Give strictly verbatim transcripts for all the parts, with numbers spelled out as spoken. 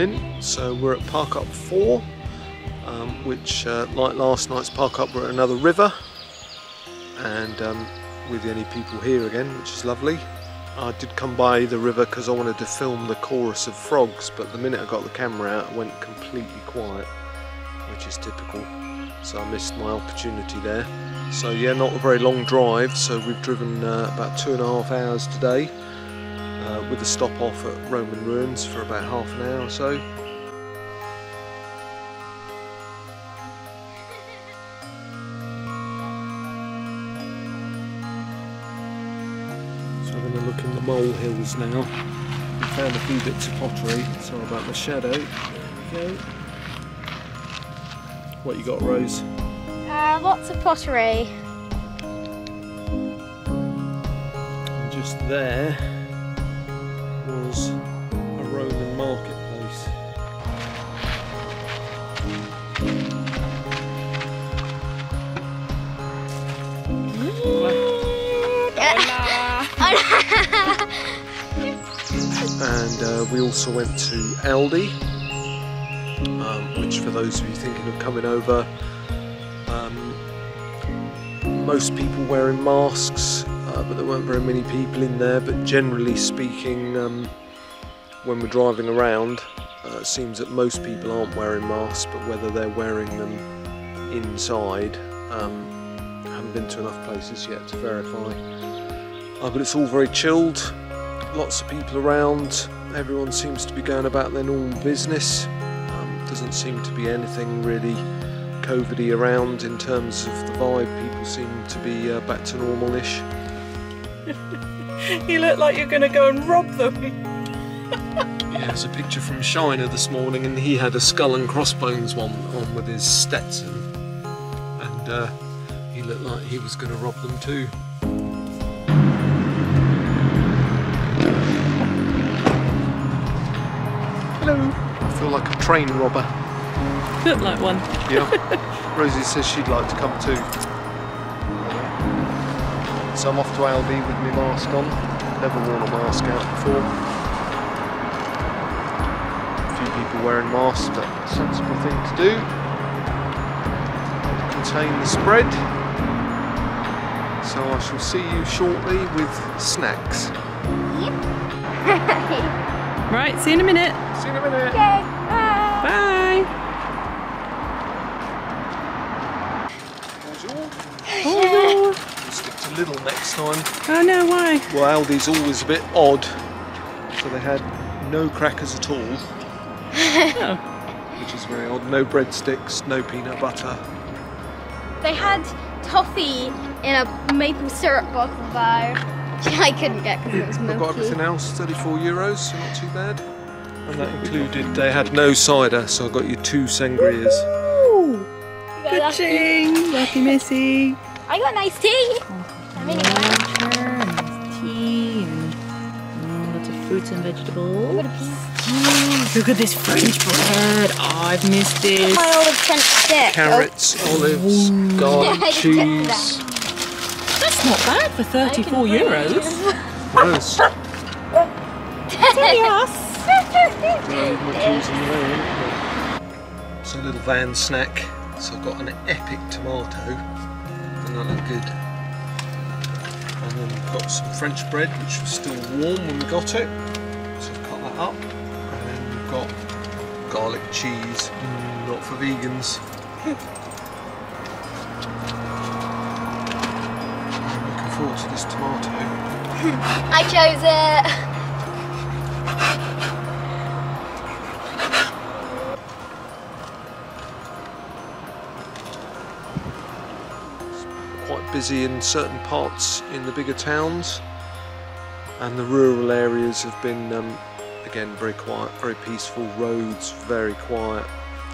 evening. So we're at park up four, um, which uh, like last night's park up, we're at another river, and um, we're the only people here again, which is lovely. I did come by the river because I wanted to film the chorus of frogs, but the minute I got the camera out it went completely quiet, which is typical, so I missed my opportunity there. So yeah, not a very long drive, so we've driven uh, about two and a half hours today, uh, with a stop off at Roman ruins for about half an hour or so. So I'm going to look in the mole hills now. We found a few bits of pottery, sorry about the shadow. There we go. What you got, Rose? Uh, lots of pottery. And just there was a Roman marketplace. And uh, we also went to Aldi, um, which, for those of you thinking of coming over, um, most people wearing masks, uh, but there weren't very many people in there. But generally speaking, um, when we're driving around, uh, it seems that most people aren't wearing masks, but whether they're wearing them inside, um, I haven't been to enough places yet to verify. Uh, but it's all very chilled, lots of people around, everyone seems to be going about their normal business. Um, doesn't seem to be anything really COVID-y around in terms of the vibe. People seem to be uh, back to normal-ish. You look like you're going to go and rob them. Yeah, there's a picture from Shiner this morning, and he had a skull and crossbones one on with his Stetson, and uh, he looked like he was going to rob them too. Hello. I feel like a train robber. Look like one. Yeah. Rosie says she'd like to come too. So I'm off to Aldi with my mask on. Never worn a mask out before. A few people wearing masks, but sensible thing to do. Contain the spread. So I shall see you shortly with snacks. Yep. Right, see you in a minute. See you in a minute. Okay, bye. Bye. We'll stick to Lidl next time. Oh no, why? Well, Aldi's always a bit odd, so they had no crackers at all, oh. Which is very odd. No breadsticks, no peanut butter. They had toffee in a maple syrup bottle though. I couldn't get because it was milky. I've got everything else, thirty-four euros, so not too bad. And that included, they had no cider, so I got you two sangrias. Ooh, ka-ching, lucky missy. I got nice tea. I'm in and tea and lots of fruits and vegetables. Mm, look at this French bread. Oh, I've missed this. My olive French stick. Carrots, oh. Olives, ooh. Garlic, cheese. That. That's not bad for thirty-four euros. Gross. It's a little van snack. So I've got an epic tomato. None are good. And then we've got some French bread, which was still warm when we got it, so I've cut that up. And then we've got garlic cheese, mm, not for vegans. I'm looking forward to this tomato. I chose it. Quite busy in certain parts in the bigger towns, and the rural areas have been um, again very quiet, very peaceful. Roads very quiet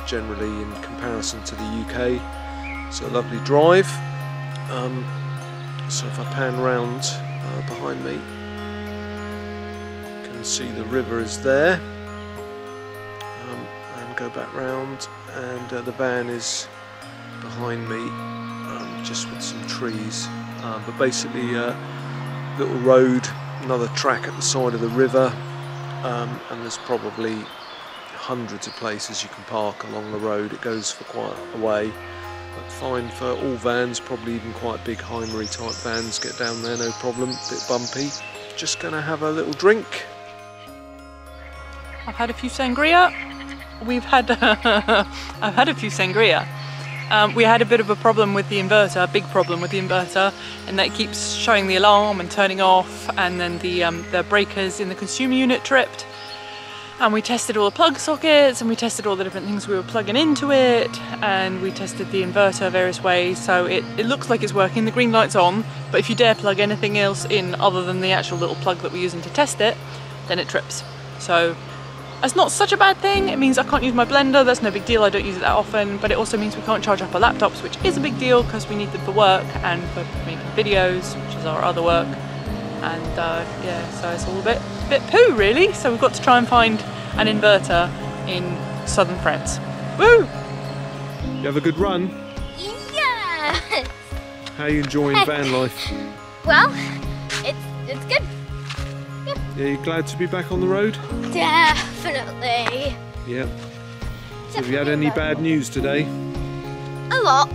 generally in comparison to the U K. So a lovely drive. Um, so if I pan round uh, behind me, you can see the river is there, um, and go back round, and uh, the van is behind me, just with some trees, uh, but basically a uh, little road, another track at the side of the river, um, and there's probably hundreds of places you can park along the road. It goes for quite a way, but fine for all vans, probably even quite big Heimery type vans, get down there no problem. Bit bumpy. Just gonna have a little drink. I've had a few sangria. We've had I've had a few sangria. Um, we had a bit of a problem with the inverter, a big problem with the inverter, and that keeps showing the alarm and turning off, and then the, um, the breakers in the consumer unit tripped. And we tested all the plug sockets, and we tested all the different things we were plugging into it, and we tested the inverter various ways, so it, it looks like it's working, the green light's on, but if you dare plug anything else in other than the actual little plug that we're using to test it, then it trips. So that's not such a bad thing. It means I can't use my blender, that's no big deal, I don't use it that often, but it also means we can't charge up our laptops, which is a big deal because we need them for work and for making videos, which is our other work, and uh, yeah, so it's all a bit, bit poo really, so we've got to try and find an inverter in southern France. Woo! You have a good run? Yeah! How are you enjoying van life? Well, it's, it's good. Are you glad to be back on the road? Definitely. Yep. So have you had any bad news today? A lot.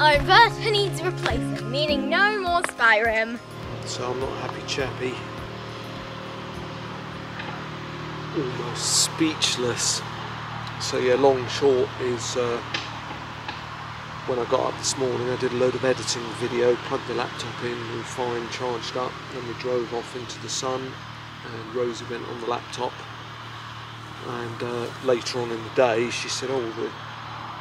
Our inverter needs replacing, meaning no more Skyrim. So I'm not happy chappy. Almost speechless. So yeah, long short is uh, when I got up this morning, I did a load of editing video, plugged the laptop in, we were fine, charged up, then we drove off into the sun and Rosie went on the laptop, and uh, later on in the day she said, oh, the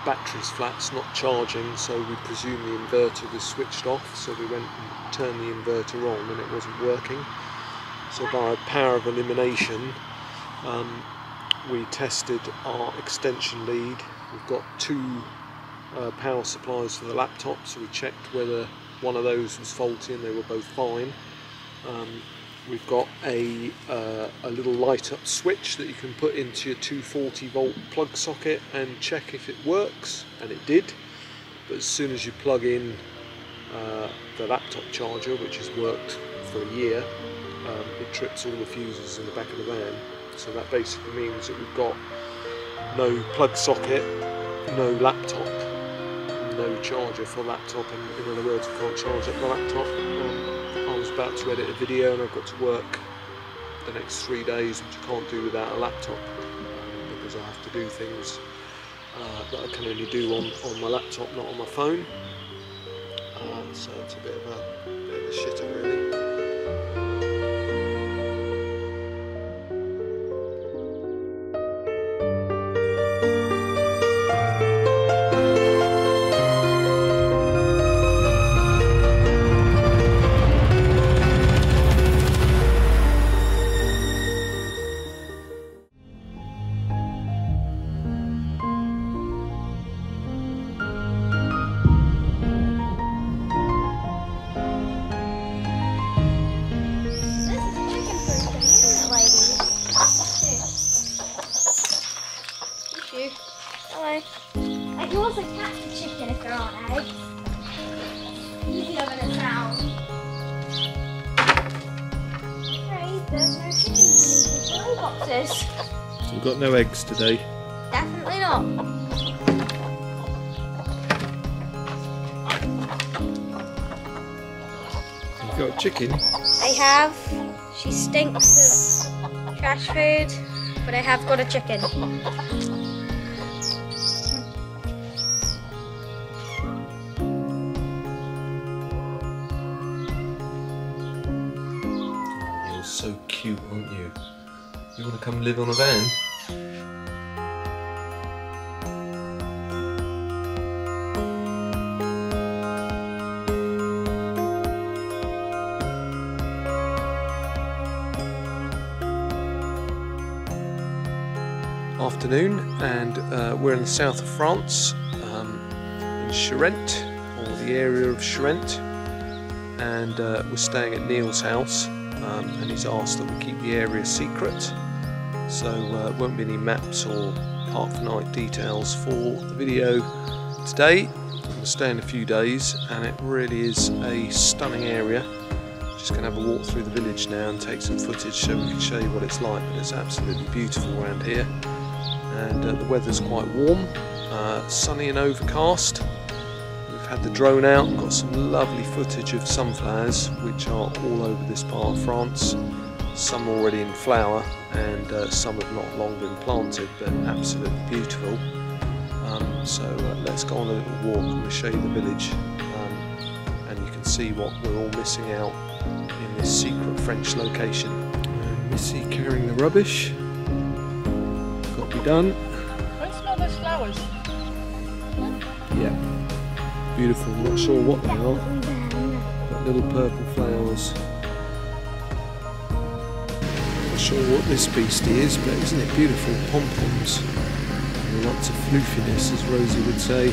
battery's flat, it's not charging, so we presume the inverter was switched off, so we went and turned the inverter on and it wasn't working. So by power of elimination, um, we tested our extension lead. We've got two Uh, power supplies for the laptop, so we checked whether one of those was faulty, and they were both fine. Um, we've got a, uh, a little light up switch that you can put into your two forty volt plug socket and check if it works, and it did, but as soon as you plug in uh, the laptop charger, which has worked for a year, um, it trips all the fuses in the back of the van. So that basically means that we've got no plug socket, no laptop, no charger for laptop, and in other words, I can't charge up my laptop. Um, I was about to edit a video and I've got to work the next three days, which I can't do without a laptop, um, because I have to do things uh, that I can only do on, on my laptop, not on my phone. Um, so it's a bit of a, bit of a shitter really. We've got no eggs today. Definitely not. You've got chicken. I have. She stinks of trash food, but I have got a chicken. You're so cute, aren't you? You want to come live on a van? Afternoon, and uh, we're in the south of France, um, in Charente, or the area of Charente, and uh, we're staying at Neil's house, um, and he's asked that we keep the area secret. So uh, won't be any maps or park for night details for the video today. I'm going to stay in a few days, and it really is a stunning area. Just going to have a walk through the village now and take some footage so we can show you what it's like, but it's absolutely beautiful around here. and uh, the weather's quite warm, uh, sunny and overcast. We've had the drone out and got some lovely footage of sunflowers, which are all over this part of France. Some already in flower, and uh, some have not long been planted, but absolutely beautiful. Um, so uh, let's go on a little walk and we'll show you the village, um, and you can see what we're all missing out in this secret French location. And Missy carrying the rubbish. Got to be done. I smell those flowers. Yeah, beautiful. Not sure what they are, but little purple flowers. Not sure what this beastie is, but isn't it beautiful? Pom-poms. And lots of floofiness, as Rosie would say.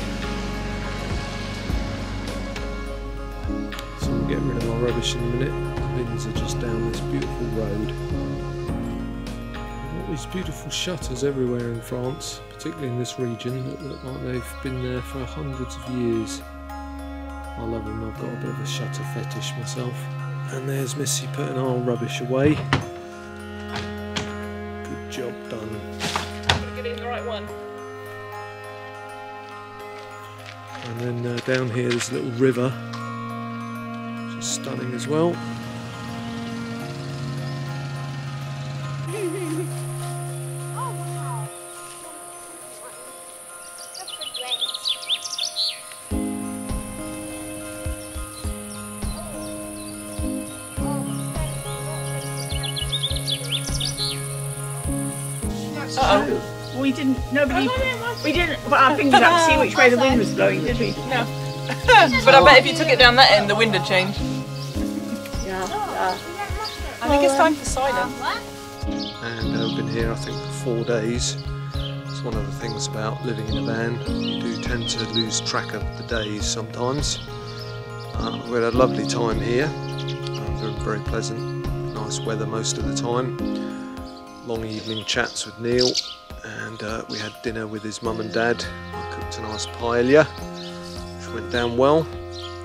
So we'll get rid of our rubbish in a minute. The bins are just down this beautiful road. All these beautiful shutters everywhere in France, particularly in this region, that look like they've been there for hundreds of years. I love them. I've got a bit of a shutter fetish myself. And there's Missy putting our rubbish away. Job done. Gotta get it in the right one. And then uh, down here there's a little river, which is stunning as well. Uh-oh. We didn't, nobody, we didn't put our fingers up to see which way the wind was blowing, did we? No. But I bet if you took it down that end, the wind would change. Yeah. yeah. I think it's time for cider. And I've been here, I think, for four days. It's one of the things about living in a van. You do tend to lose track of the days sometimes. Uh, we had a lovely time here. Uh, very, very pleasant, nice weather most of the time. Long evening chats with Neil, and uh, we had dinner with his mum and dad. I cooked a nice paella, which went down well,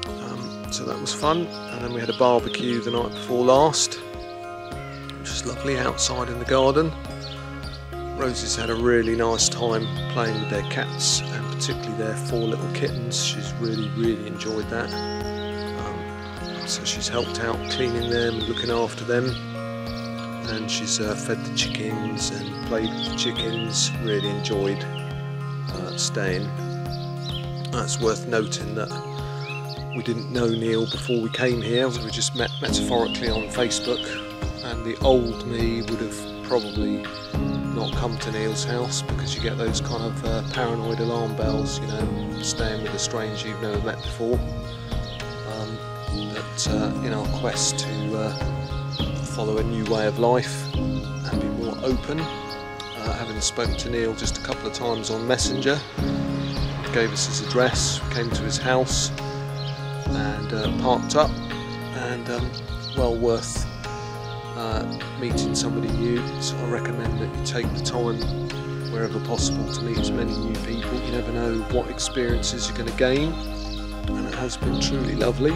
um, so that was fun. And then we had a barbecue the night before last, which was lovely, outside in the garden. Rosie's had a really nice time playing with their cats, and particularly their four little kittens. She's really, really enjoyed that. Um, so she's helped out cleaning them, looking after them. And she's uh, fed the chickens and played with the chickens, really enjoyed uh, staying. It's worth noting that we didn't know Neil before we came here, we just met metaphorically on Facebook, and the old me would have probably not come to Neil's house because you get those kind of uh, paranoid alarm bells, you know, staying with a stranger you've never met before. Um, but uh, in our quest to uh, follow a new way of life and be more open. Uh, having spoken to Neil just a couple of times on Messenger, gave us his address, came to his house and uh, parked up, and um, well worth uh, meeting somebody new. So I recommend that you take the time wherever possible to meet as many new people. You never know what experiences you're going to gain, and it has been truly lovely.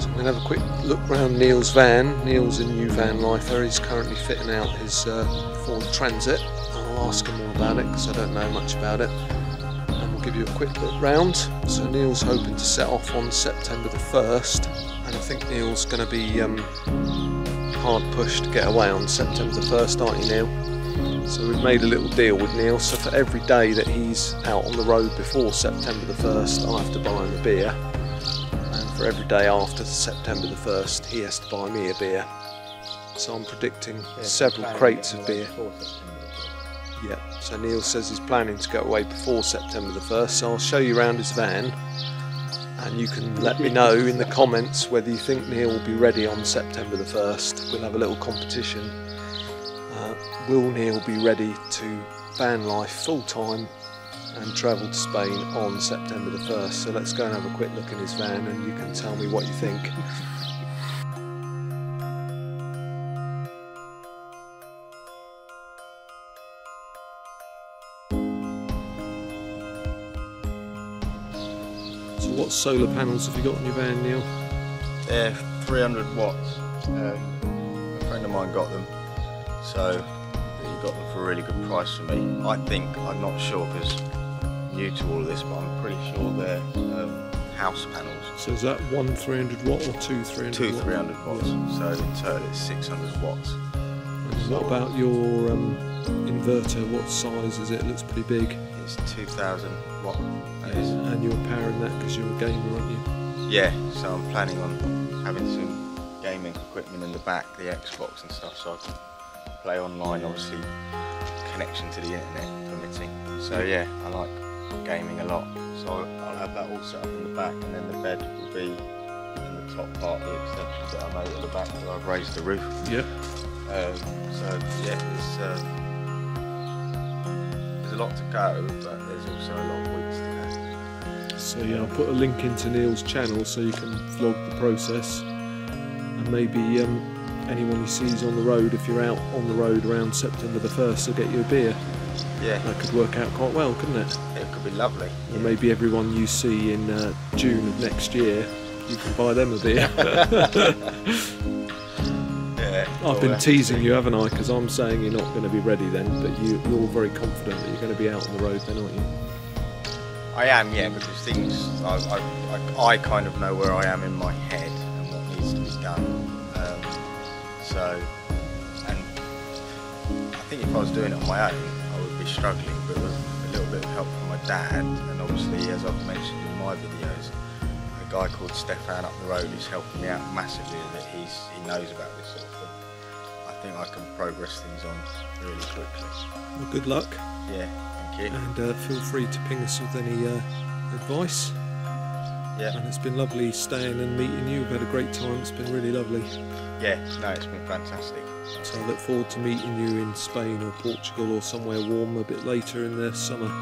So I'm going to have a quick look round Neil's van. Neil's a new van lifer. He's currently fitting out his uh, Ford Transit. I'll ask him all about it because I don't know much about it. And we'll give you a quick look round. So Neil's hoping to set off on September the first. And I think Neil's going to be um, hard pushed to get away on September the first, aren't you, Neil? So we've made a little deal with Neil. So for every day that he's out on the road before September the first, I have to buy him a beer. For every day after September the first, he has to buy me a beer. So I'm predicting several crates of beer. Yeah, so Neil says he's planning to go away before September the first, so I'll show you around his van, and you can let me know in the comments whether you think Neil will be ready on September the first. We'll have a little competition. Uh, will Neil be ready to van life full time and travel to Spain on September the first. So let's go and have a quick look in his van and you can tell me what you think. So what solar panels have you got on your van, Neil? They're three hundred watts. Um, a friend of mine got them. So and you got them for a really good price for me. I think, I'm not sure because I'm new to all of this, but I'm pretty sure they're um, house panels. So is that one three hundred watt or two three hundred watt? Two three hundred watts, yeah. So in total it's six hundred watts. And what about your um, inverter, what size is it? It looks pretty big. It's two thousand watt. That is. And you're powering that because you're a gamer, aren't you? Yeah, so I'm planning on having some gaming equipment in the back, the Xbox and stuff, so I can play online, obviously connection to the internet permitting. So yeah, I like gaming a lot, so I'll have that all set up in the back, and then the bed will be in the top part, the extensions that I made at the back that I've raised the roof. Yeah. Um, so yeah, it's, uh, there's a lot to go, but there's also a lot of weeks to go. So yeah, I'll put a link into Neil's channel so you can vlog the process. Maybe um, anyone you sees on the road, if you're out on the road around September the first, they'll get you a beer. Yeah. That could work out quite well, couldn't it? It could be lovely. And yeah, maybe everyone you see in uh, June of next year, you can buy them a beer. Yeah, I've been teasing you, haven't I? Because I'm saying you're not going to be ready then, but you, you're very confident that you're going to be out on the road then, aren't you? I am, yeah, because things, I, I, I, I kind of know where I am in my head. Um, so, and I think if I was doing it on my own, I would be struggling, but with a little bit of help from my dad, and obviously, as I've mentioned in my videos, a guy called Stefan up the road is helping me out massively with it. He's, he knows about this sort of thing. I think I can progress things on really quickly. Well, good luck. Yeah, thank you. And uh, feel free to ping us with any uh, advice. Yeah. And it's been lovely staying and meeting you. We've had a great time. It's been really lovely. Yeah, no, it's been fantastic. So I look forward to meeting you in Spain or Portugal or somewhere warm a bit later in the summer.